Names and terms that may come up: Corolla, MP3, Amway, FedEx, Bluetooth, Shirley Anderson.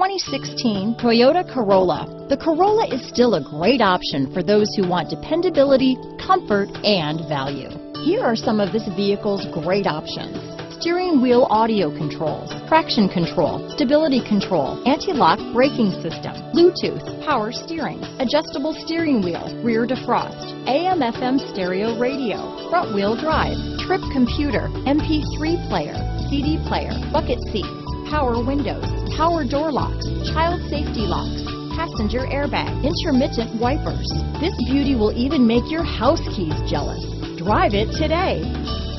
2016 Toyota Corolla. The Corolla is still a great option for those who want dependability, comfort, and value. Here are some of this vehicle's great options: steering wheel audio controls, traction control, stability control, anti-lock braking system, Bluetooth, power steering, adjustable steering wheel, rear defrost, AM/FM stereo radio, front wheel drive, trip computer, MP3 player, CD player, bucket seats, power windows, power door locks, child safety locks, passenger airbag, intermittent wipers. This beauty will even make your house keys jealous. Drive it today.